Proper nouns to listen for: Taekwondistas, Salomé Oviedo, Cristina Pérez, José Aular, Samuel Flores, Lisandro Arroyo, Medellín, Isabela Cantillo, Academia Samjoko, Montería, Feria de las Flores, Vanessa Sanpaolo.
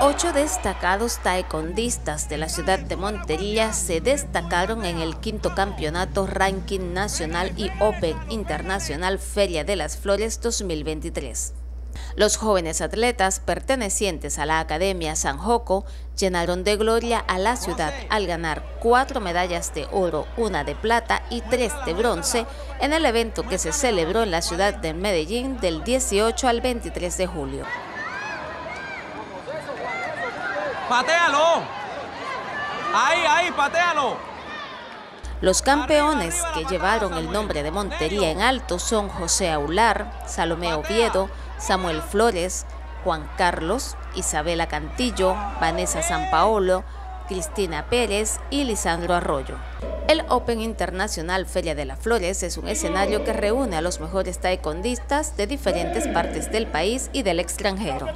8 destacados taekwondistas de la ciudad de Montería se destacaron en el 5º Campeonato Ranking Nacional y Open Internacional Feria de las Flores 2023. Los jóvenes atletas pertenecientes a la Academia Samjoko llenaron de gloria a la ciudad al ganar 4 medallas de oro, 1 de plata y 3 de bronce en el evento que se celebró en la ciudad de Medellín del 18 al 23 de julio. ¡Patéalo! ¡Ahí, ahí, patéalo! Los campeones que llevaron el nombre de Montería en alto son José Aular, Salomé Oviedo, Samuel Flores, Juan Carlos, Isabela Cantillo, Vanessa Sanpaolo, Cristina Pérez y Lisandro Arroyo. El Open Internacional Feria de las Flores es un escenario que reúne a los mejores taekwondistas de diferentes partes del país y del extranjero.